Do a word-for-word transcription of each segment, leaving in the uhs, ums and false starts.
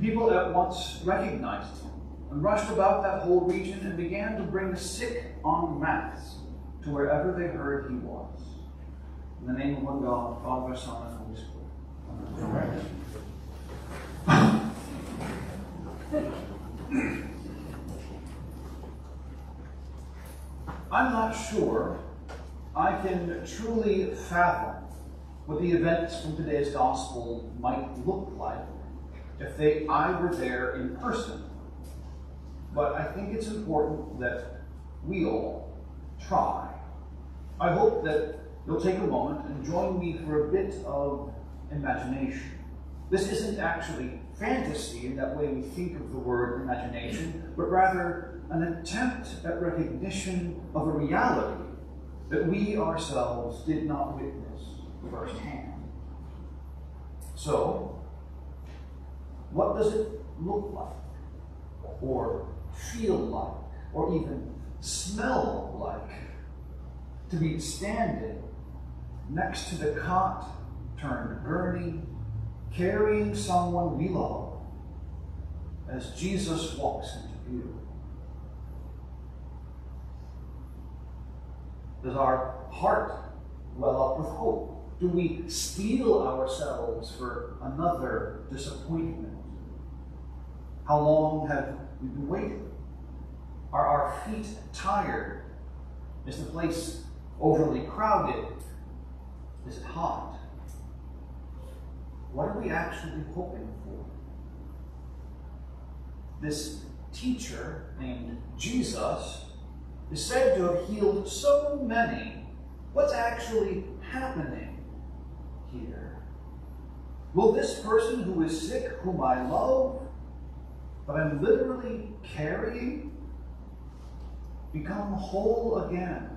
People at once recognized him and rushed about that whole region and began to bring the sick en masse to wherever they heard he was. In the name of one God, Father, Son, and Holy Spirit. Amen. I'm not sure I can truly fathom what the events from today's gospel might look like if they, I were there in person. But I think it's important that we all try. I hope that you'll take a moment and join me for a bit of imagination. This isn't actually fantasy in that way we think of the word imagination, but rather an attempt at recognition of a reality that we ourselves did not witness firsthand. So, what does it look like, or feel like, or even smell like to be standing next to the cot turned gurney, carrying someone we love as Jesus walks into view? Does our heart well up with hope? Do we steel ourselves for another disappointment? How long have we been waiting? Are our feet tired? Is the place overly crowded? Is it hot? What are we actually hoping for? This teacher named Jesus is said to have healed so many. What's actually happening here? Will this person who is sick, whom I love, but I'm literally carrying, become whole again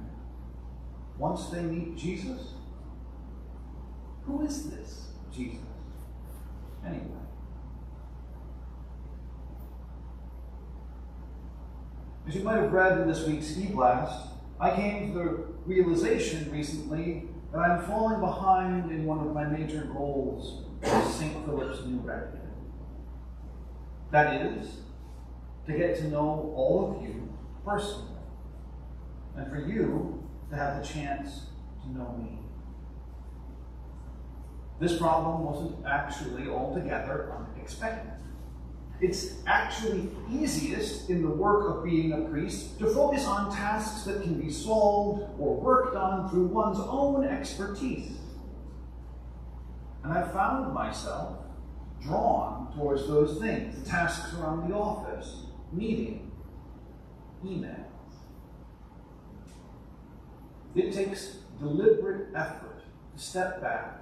once they meet Jesus? Who is this Jesus, anyway? As you might have read in this week's e-blast, I came to the realization recently that I'm falling behind in one of my major goals of Saint Philip's new record. That is, to get to know all of you personally, and for you to have the chance to know me. This problem wasn't actually altogether unexpected. It's actually easiest in the work of being a priest to focus on tasks that can be solved or worked on through one's own expertise. And I found myself drawn towards those things, the tasks around the office, meeting, emails. It takes deliberate effort to step back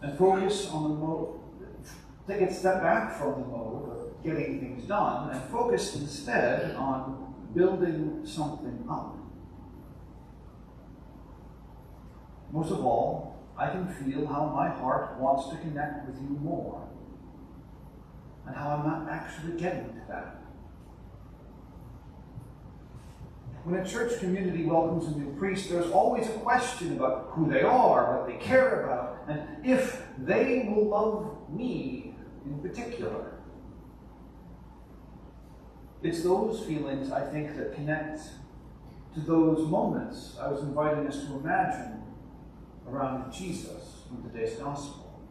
and focus on the mode, take a step back from the mode of getting things done and focus instead on building something up. Most of all, I can feel how my heart wants to connect with you more and how I'm not actually getting to that. When a church community welcomes a new priest, there's always a question about who they are, what they care about, and if they will love me in particular. It's those feelings, I think, that connect to those moments I was inviting us to imagine around Jesus in today's gospel.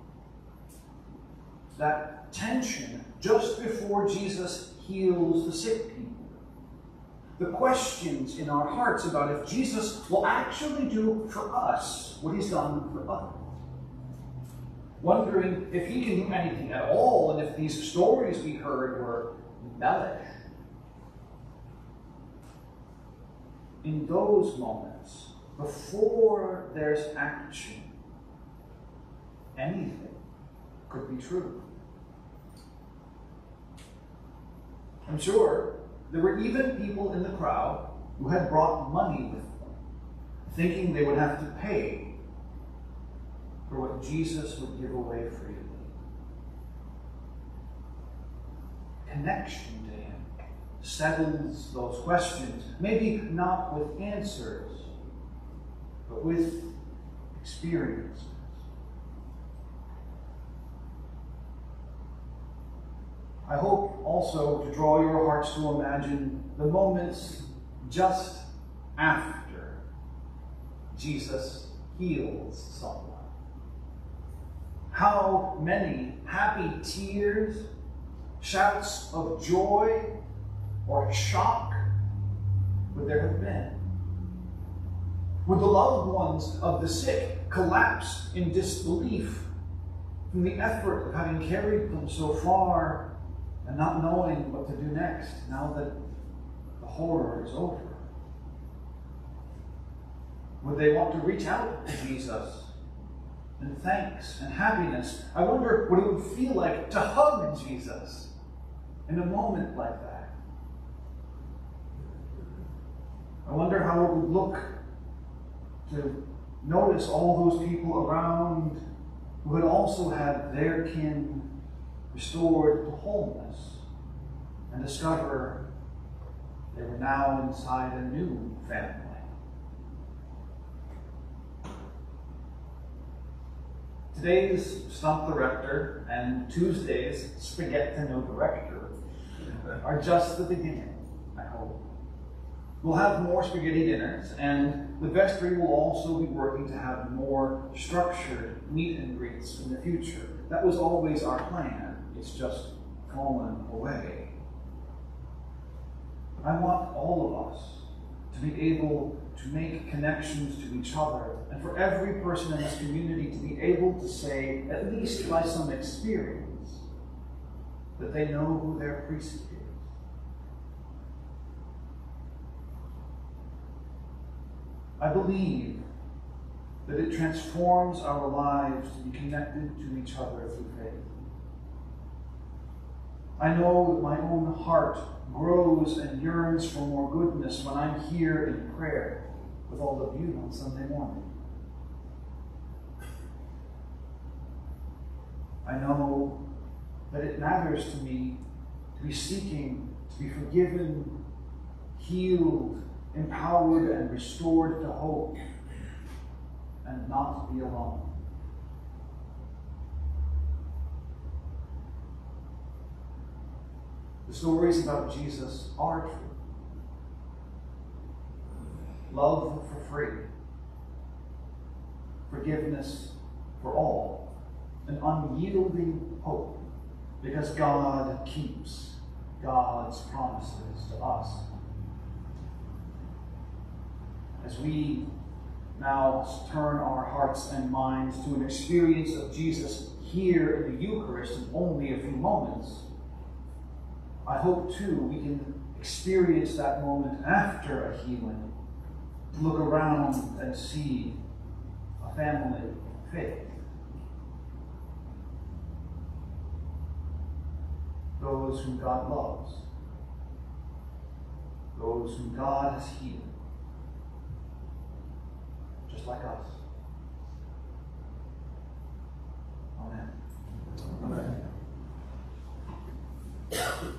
That tension just before Jesus heals the sick people. The questions in our hearts about if Jesus will actually do for us what he's done for others. Wondering if he can do anything at all and if these stories we heard were embellished. In those moments, before there's action, anything could be true. I'm sure there were even people in the crowd who had brought money with them, thinking they would have to pay for what Jesus would give away freely. Connection to him settles those questions, maybe not with answers, but with experiences. I hope also to draw your hearts to imagine the moments just after Jesus heals someone. How many happy tears, shouts of joy, or shock would there have been? Would the loved ones of the sick collapse in disbelief from the effort of having carried them so far and not knowing what to do next now that the horror is over? Would they want to reach out to Jesus in thanks and happiness? I wonder what it would feel like to hug Jesus in a moment like that. I wonder how it would look to notice all those people around who had also had their kin restored to wholeness and discover they were now inside a new family. Today's Stump the Rector and Tuesday's Spaghettino the Rector are just the beginning, I hope. We'll have more spaghetti dinners, and the vestry will also be working to have more structured meet and greets in the future. That was always our plan. It's just fallen away. I want all of us to be able to make connections to each other, and for every person in this community to be able to say, at least by some experience, that they know who their priest is. I believe that it transforms our lives to be connected to each other through faith. I know that my own heart grows and yearns for more goodness when I'm here in prayer with all of you on Sunday morning. I know that it matters to me to be seeking to be forgiven, healed, empowered and restored to hope, and not to be alone. The stories about Jesus are true. Love for free, forgiveness for all, an unyielding hope, because God keeps God's promises to us. As we now turn our hearts and minds to an experience of Jesus here in the Eucharist in only a few moments, I hope too we can experience that moment after a healing, to look around and see a family of faith. Those whom God loves, those whom God has healed, just like us. Amen. Amen.